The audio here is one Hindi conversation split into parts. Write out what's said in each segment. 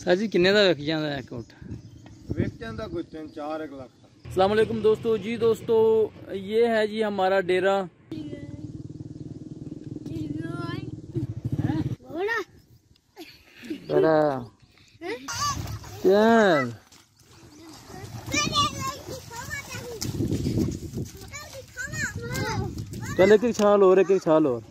साजी किन्ने दा विक जांदा अकाउंट विक जांदा कोई 3-4 लाख का। अस्सलाम वालेकुम दोस्तों जी। दोस्तों ये है जी हमारा डेरा। चल एक छाल और, एक छाल और।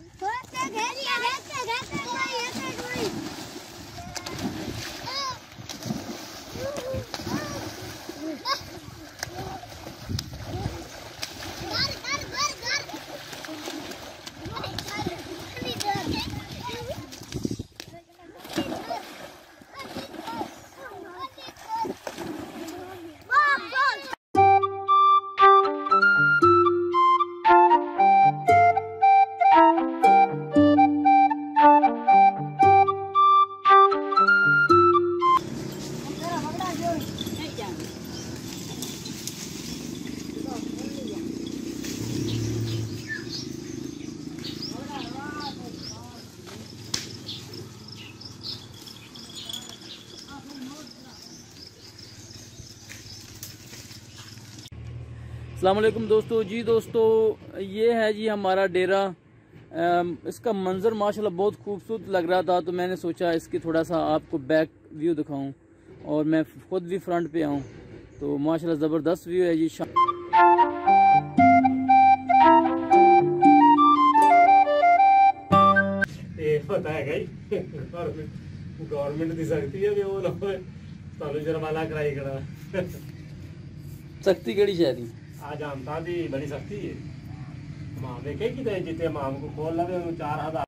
अस्सलामुअलैकुम दोस्तों जी। दोस्तों ये है जी हमारा डेरा। इसका मंज़र माशाल्लाह बहुत खूबसूरत लग रहा था, तो मैंने सोचा इसके थोड़ा सा आपको बैक व्यू दिखाऊं और मैं ख़ुद भी फ्रंट पे आऊं। तो माशाल्लाह ज़बरदस्त व्यू है जी। गवर्नमेंट दी सकती है वो लोग जुर्माना कराई करा सकती केड़ी शायरी आज आमता भी बनी सकती है। माम देखे कि जितने माम को खोल लगे 4000।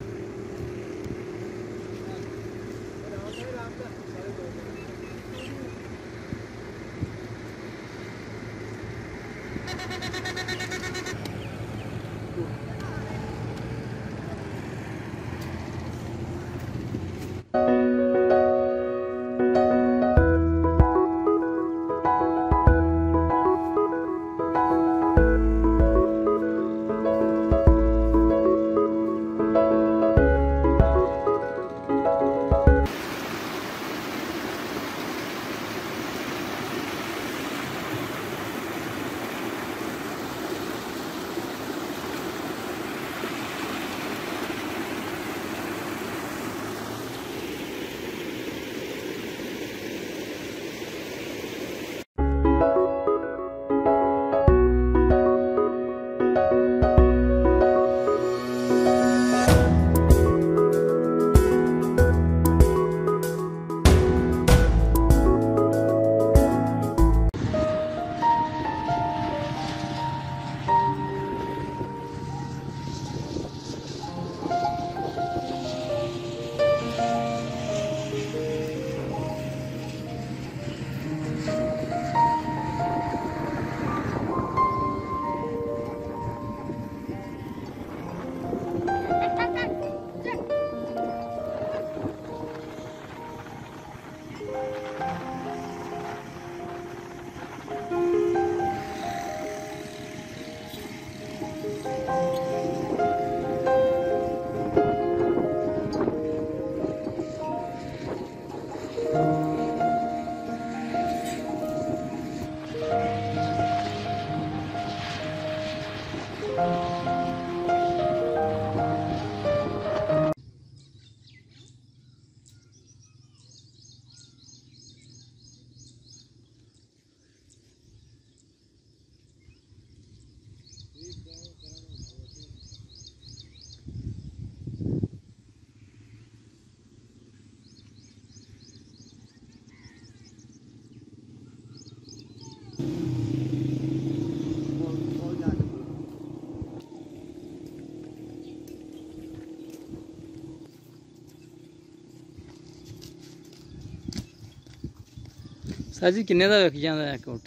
साजी किन्ने दा विक जांदा अकाउंट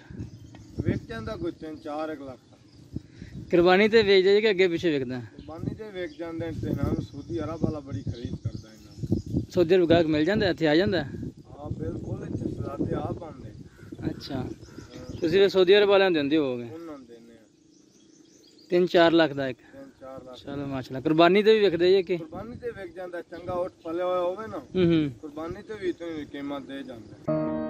विक जांदा कोई 3-4 लाख का। कुर्बानी ते बेच दे के अगे पीछे विकदा कुर्बानी ते विक जांदे ते नाल सऊदी अरब वाला बड़ी खरीद करदा है ना। सऊदी अरब गाहक मिल जांदा इथे आ जांदा। हां बिल्कुल इथे सदाते आप आंदे। अच्छा तुसी वे सऊदी अरब वालेयां देंदे होगे। उन्हां देने 3-4 लाख दा एक 3-4 ਚਲੋ ਮਾਸ਼ਾਅੱਲਾ ਕੁਰਬਾਨੀ ਤੇ ਵੀ ਵਿਕਦੇ ਜੇ ਕਿ ਕੁਰਬਾਨੀ ਤੇ ਵਿਕ ਜਾਂਦਾ ਚੰਗਾ ਉਠ ਪਲੇ ਹੋਵੇ ਨਾ ਕੁਰਬਾਨੀ ਤੇ ਵੀ ਇਤਨੀ ਕੀਮਤ ਦੇ ਜਾਂਦਾ।